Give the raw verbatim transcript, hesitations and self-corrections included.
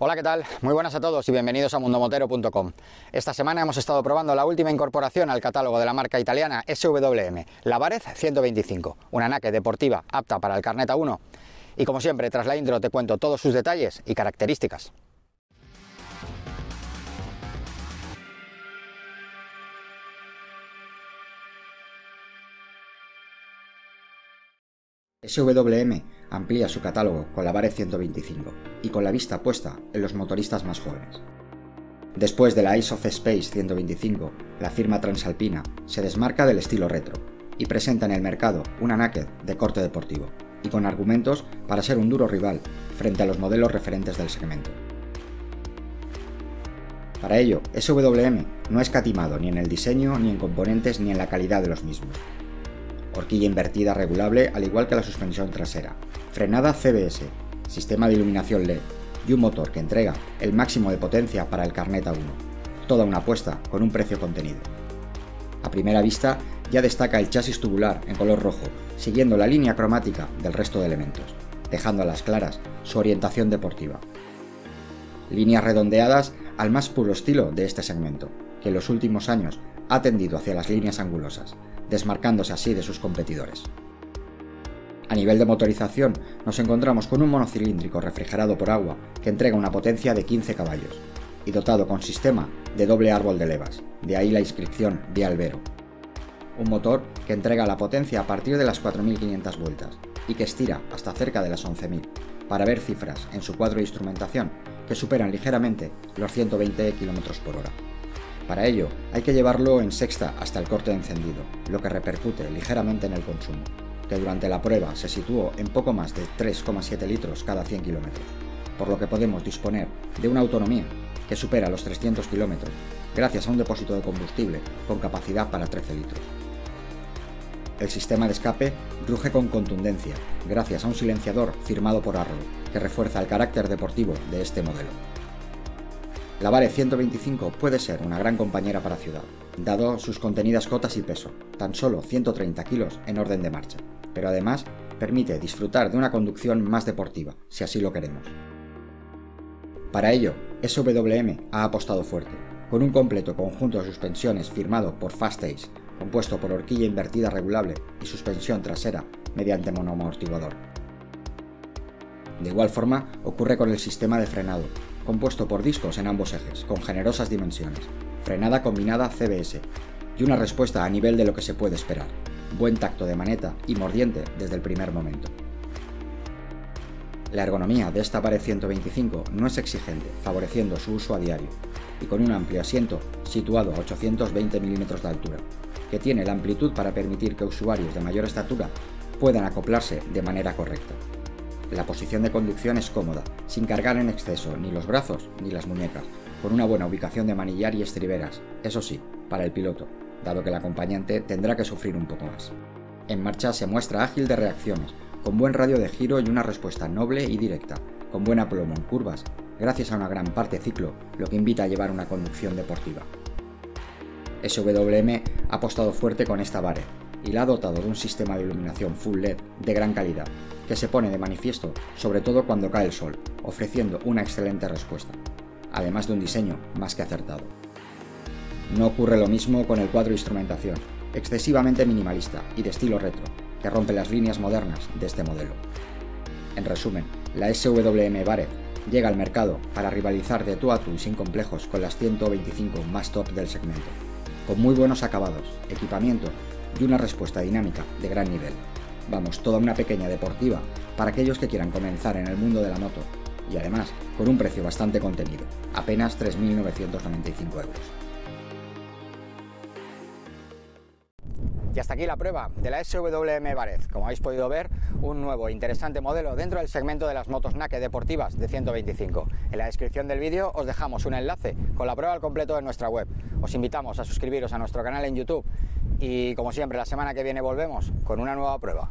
Hola, ¿qué tal? Muy buenas a todos y bienvenidos a mundo motero punto com. Esta semana hemos estado probando la última incorporación al catálogo de la marca italiana S W M, la Varez ciento veinticinco, una nake deportiva apta para el carnet A uno. Y como siempre, tras la intro te cuento todos sus detalles y características. S W M amplía su catálogo con la Varez ciento veinticinco y con la vista puesta en los motoristas más jóvenes. Después de la Isde Space ciento veinticinco, la firma transalpina se desmarca del estilo retro y presenta en el mercado una naked de corte deportivo y con argumentos para ser un duro rival frente a los modelos referentes del segmento. Para ello, S W M no ha escatimado ni en el diseño, ni en componentes, ni en la calidad de los mismos. Horquilla invertida regulable al igual que la suspensión trasera, frenada C B S, sistema de iluminación L E D y un motor que entrega el máximo de potencia para el carnet A uno. Toda una apuesta con un precio contenido. A primera vista ya destaca el chasis tubular en color rojo, siguiendo la línea cromática del resto de elementos, dejando a las claras su orientación deportiva. Líneas redondeadas al más puro estilo de este segmento, que en los últimos años ha tendido hacia las líneas angulosas, desmarcándose así de sus competidores. A nivel de motorización, nos encontramos con un monocilíndrico refrigerado por agua que entrega una potencia de quince caballos y dotado con sistema de doble árbol de levas, de ahí la inscripción de Albero. Un motor que entrega la potencia a partir de las cuatro mil quinientas vueltas y que estira hasta cerca de las once mil, para ver cifras en su cuadro de instrumentación que superan ligeramente los ciento veinte kilómetros por hora. Para ello, hay que llevarlo en sexta hasta el corte encendido, lo que repercute ligeramente en el consumo, que durante la prueba se situó en poco más de tres coma siete litros cada cien kilómetros, por lo que podemos disponer de una autonomía que supera los trescientos kilómetros, gracias a un depósito de combustible con capacidad para trece litros. El sistema de escape ruge con contundencia, gracias a un silenciador firmado por Arrow, que refuerza el carácter deportivo de este modelo. La Varez ciento veinticinco puede ser una gran compañera para ciudad, dado sus contenidas cotas y peso, tan solo ciento treinta kilos en orden de marcha, pero además permite disfrutar de una conducción más deportiva, si así lo queremos. Para ello, S W M ha apostado fuerte, con un completo conjunto de suspensiones firmado por Fastace, compuesto por horquilla invertida regulable y suspensión trasera mediante monoamortiguador. De igual forma, ocurre con el sistema de frenado, compuesto por discos en ambos ejes, con generosas dimensiones, frenada combinada C B S y una respuesta a nivel de lo que se puede esperar, buen tacto de maneta y mordiente desde el primer momento. La ergonomía de esta Varez ciento veinticinco no es exigente, favoreciendo su uso a diario, y con un amplio asiento situado a ochocientos veinte milímetros de altura, que tiene la amplitud para permitir que usuarios de mayor estatura puedan acoplarse de manera correcta. La posición de conducción es cómoda, sin cargar en exceso ni los brazos ni las muñecas, con una buena ubicación de manillar y estriberas, eso sí, para el piloto, dado que el acompañante tendrá que sufrir un poco más. En marcha se muestra ágil de reacciones, con buen radio de giro y una respuesta noble y directa, con buen aplomo en curvas, gracias a una gran parte ciclo, lo que invita a llevar una conducción deportiva. S W M ha apostado fuerte con esta Varez y la ha dotado de un sistema de iluminación full L E D de gran calidad, que se pone de manifiesto sobre todo cuando cae el sol, ofreciendo una excelente respuesta, además de un diseño más que acertado. No ocurre lo mismo con el cuadro de instrumentación, excesivamente minimalista y de estilo retro, que rompe las líneas modernas de este modelo. En resumen, la S W M Varez llega al mercado para rivalizar de tú a tú y sin complejos con las ciento veinticinco más top del segmento, con muy buenos acabados, equipamiento y una respuesta dinámica de gran nivel. Vamos, toda una pequeña deportiva para aquellos que quieran comenzar en el mundo de la moto y además con un precio bastante contenido, apenas tres mil novecientos noventa y cinco euros. Y hasta aquí la prueba de la S W M Varez. Como habéis podido ver, un nuevo e interesante modelo dentro del segmento de las motos naked deportivas de ciento veinticinco. En la descripción del vídeo os dejamos un enlace con la prueba al completo en nuestra web. Os invitamos a suscribiros a nuestro canal en YouTube. Y como siempre, la semana que viene volvemos con una nueva prueba.